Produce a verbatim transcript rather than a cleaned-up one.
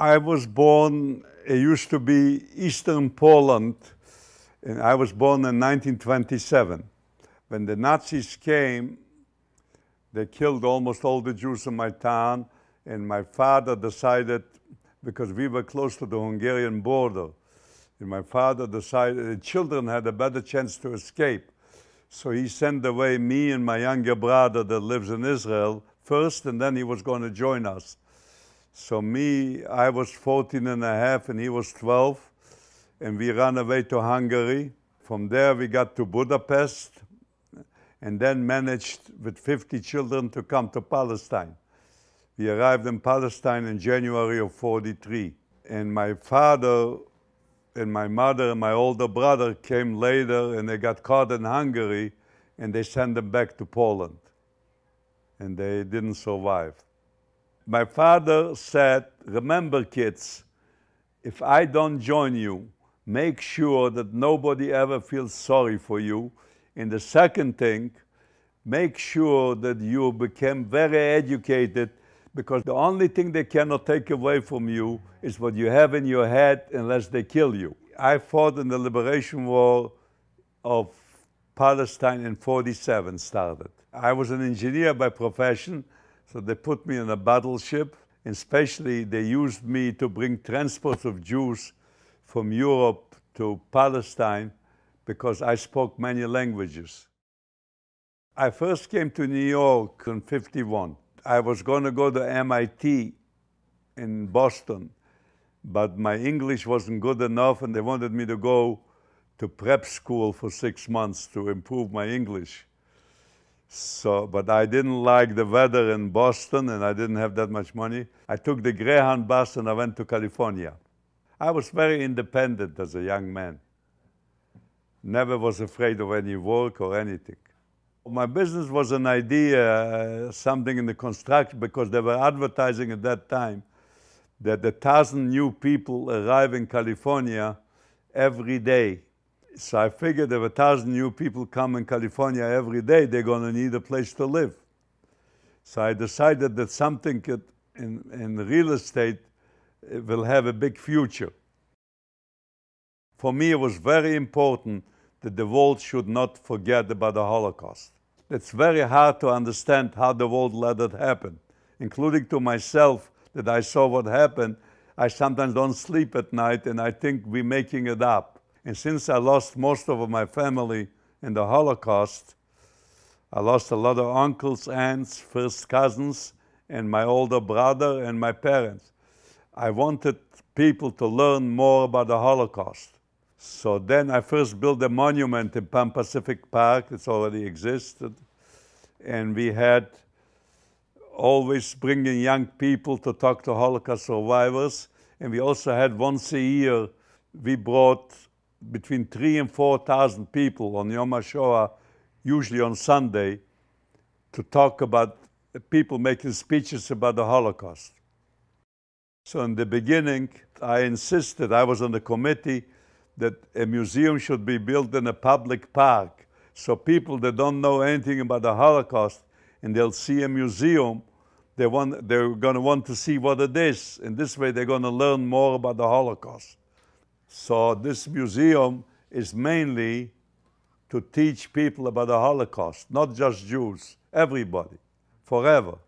I was born, it used to be Eastern Poland, and I was born in nineteen twenty-seven. When the Nazis came, they killed almost all the Jews in my town, and my father decided, because we were close to the Hungarian border, and my father decided the children had a better chance to escape. So he sent away me and my younger brother that lives in Israel first, and then he was going to join us. So me, I was fourteen and a half, and he was twelve, and we ran away to Hungary. From there, we got to Budapest, and then managed with fifty children to come to Palestine. We arrived in Palestine in January of forty-three. And my father and my mother and my older brother came later, and they got caught in Hungary, and they sent them back to Poland. And they didn't survive. My father said, remember kids, if I don't join you, make sure that nobody ever feels sorry for you. And the second thing, make sure that you become very educated, because the only thing they cannot take away from you is what you have in your head unless they kill you. I fought in the liberation war of Palestine in forty-seven started. I was an engineer by profession, so they put me in a battleship, and especially they used me to bring transports of Jews from Europe to Palestine, because I spoke many languages. I first came to New York in fifty-one. I was going to go to M I T in Boston, but my English wasn't good enough, and they wanted me to go to prep school for six months to improve my English. So, but I didn't like the weather in Boston, and I didn't have that much money. I took the Greyhound bus, and I went to California. I was very independent as a young man. Never was afraid of any work or anything. My business was an idea, uh, something in the construction, because they were advertising at that time that a thousand new people arrive in California every day. So I figured if a thousand new people come in California every day, they're going to need a place to live. So I decided that something could, in, in real estate it will have a big future. For me, it was very important that the world should not forget about the Holocaust. It's very hard to understand how the world let it happen, including to myself that I saw what happened. I sometimes don't sleep at night, and I think we're making it up. And since I lost most of my family in the Holocaust, I lost a lot of uncles, aunts, first cousins, and my older brother and my parents. I wanted people to learn more about the Holocaust. So then I first built a monument in Pan Pacific Park. It's already existed. And we had always bringing young people to talk to Holocaust survivors. And we also had once a year, we brought between three and four thousand people on Yom HaShoah, usually on Sunday, to talk about people making speeches about the Holocaust. So in the beginning, I insisted, I was on the committee, that a museum should be built in a public park, so people that don't know anything about the Holocaust and they'll see a museum, they want, they're going to want to see what it is. And this way they're going to learn more about the Holocaust. So this museum is mainly to teach people about the Holocaust, not just Jews, everybody, forever.